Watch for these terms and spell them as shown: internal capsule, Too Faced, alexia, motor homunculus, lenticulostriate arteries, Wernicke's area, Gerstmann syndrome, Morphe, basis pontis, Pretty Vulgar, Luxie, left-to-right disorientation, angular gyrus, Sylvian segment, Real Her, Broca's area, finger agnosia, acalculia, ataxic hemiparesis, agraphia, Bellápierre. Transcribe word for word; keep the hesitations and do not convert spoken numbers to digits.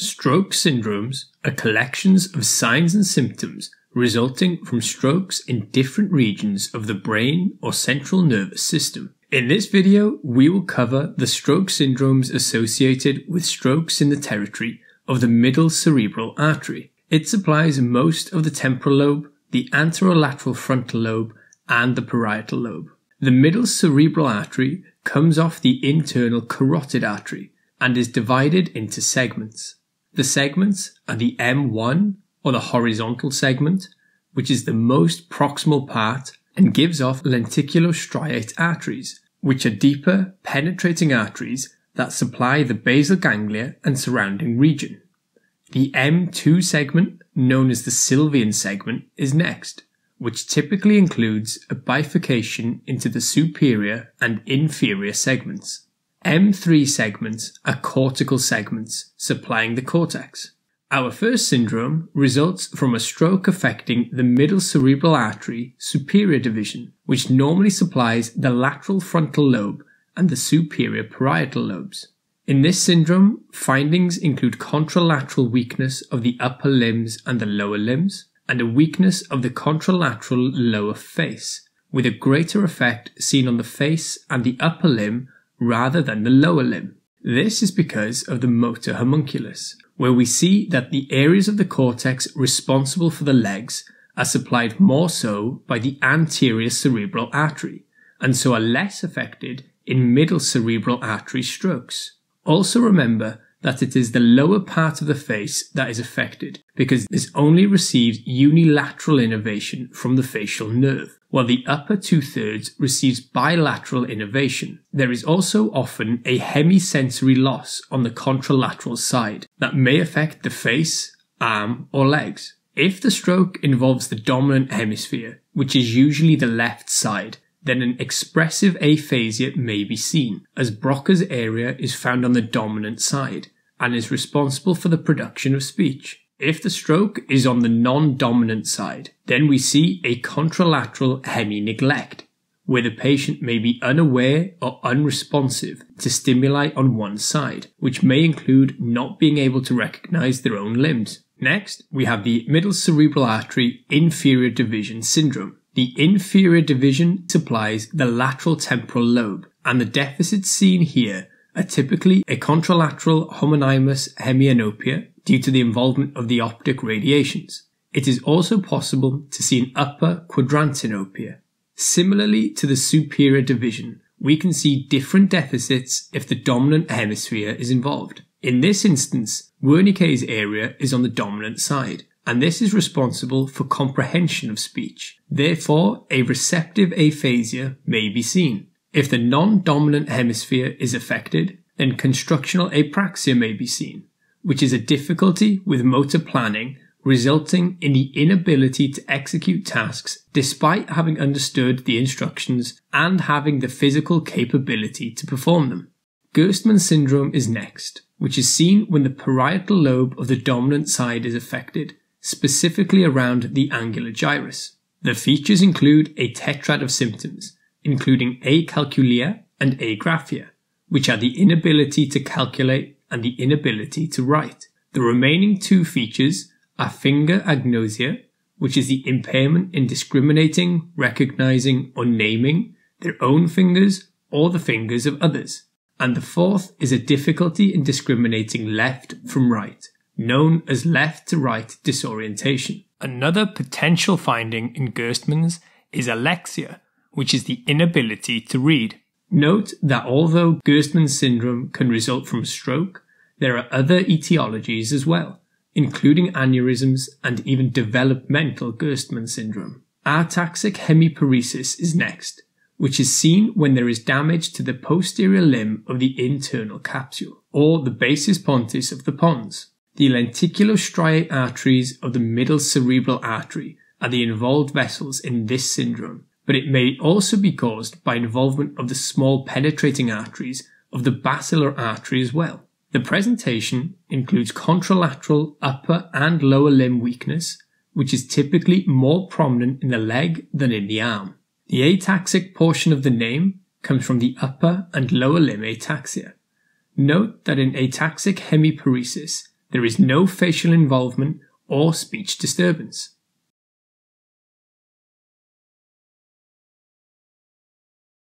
Stroke syndromes are collections of signs and symptoms resulting from strokes in different regions of the brain or central nervous system. In this video, we will cover the stroke syndromes associated with strokes in the territory of the middle cerebral artery. It supplies most of the temporal lobe, the anterolateral frontal lobe, and the parietal lobe. The middle cerebral artery comes off the internal carotid artery and is divided into segments. The segments are the M one, or the horizontal segment, which is the most proximal part and gives off lenticulostriate arteries, which are deeper, penetrating arteries that supply the basal ganglia and surrounding region. The M two segment, known as the Sylvian segment, is next, which typically includes a bifurcation into the superior and inferior segments. M three segments are cortical segments supplying the cortex. Our first syndrome results from a stroke affecting the middle cerebral artery superior division, which normally supplies the lateral frontal lobe and the superior parietal lobes. In this syndrome, findings include contralateral weakness of the upper limbs and the lower limbs, and a weakness of the contralateral lower face, with a greater effect seen on the face and the upper limb rather than the lower limb. This is because of the motor homunculus, where we see that the areas of the cortex responsible for the legs are supplied more so by the anterior cerebral artery, and so are less affected in middle cerebral artery strokes. Also remember that it is the lower part of the face that is affected, because this only receives unilateral innervation from the facial nerve, while the upper two-thirds receives bilateral innervation. There is also often a hemisensory loss on the contralateral side that may affect the face, arm, or legs. If the stroke involves the dominant hemisphere, which is usually the left side, then an expressive aphasia may be seen, as Broca's area is found on the dominant side and is responsible for the production of speech. If the stroke is on the non-dominant side, then we see a contralateral hemi-neglect, where the patient may be unaware or unresponsive to stimuli on one side, which may include not being able to recognize their own limbs. Next, we have the middle cerebral artery inferior division syndrome. The inferior division supplies the lateral temporal lobe, and the deficits seen here are typically a contralateral homonymous hemianopia due to the involvement of the optic radiations. It is also possible to see an upper quadrantinopia. Similarly to the superior division, we can see different deficits if the dominant hemisphere is involved. In this instance, Wernicke's area is on the dominant side, and this is responsible for comprehension of speech. Therefore, a receptive aphasia may be seen. If the non-dominant hemisphere is affected, then constructional apraxia may be seen, which is a difficulty with motor planning resulting in the inability to execute tasks despite having understood the instructions and having the physical capability to perform them. Gerstmann syndrome is next, which is seen when the parietal lobe of the dominant side is affected, specifically around the angular gyrus. The features include a tetrad of symptoms, including acalculia and agraphia, which are the inability to calculate and the inability to write. The remaining two features are finger agnosia, which is the impairment in discriminating, recognizing, or naming their own fingers or the fingers of others. And the fourth is a difficulty in discriminating left from right, known as left-to-right disorientation. Another potential finding in Gerstmann's is alexia, which is the inability to read. Note that although Gerstmann syndrome can result from stroke, there are other etiologies as well, including aneurysms and even developmental Gerstmann syndrome. Ataxic hemiparesis is next, which is seen when there is damage to the posterior limb of the internal capsule, or the basis pontis of the pons. The lenticulostriate arteries of the middle cerebral artery are the involved vessels in this syndrome, but it may also be caused by involvement of the small penetrating arteries of the basilar artery as well. The presentation includes contralateral upper and lower limb weakness, which is typically more prominent in the leg than in the arm. The ataxic portion of the name comes from the upper and lower limb ataxia. Note that in ataxic hemiparesis, There is no facial involvement or speech disturbance.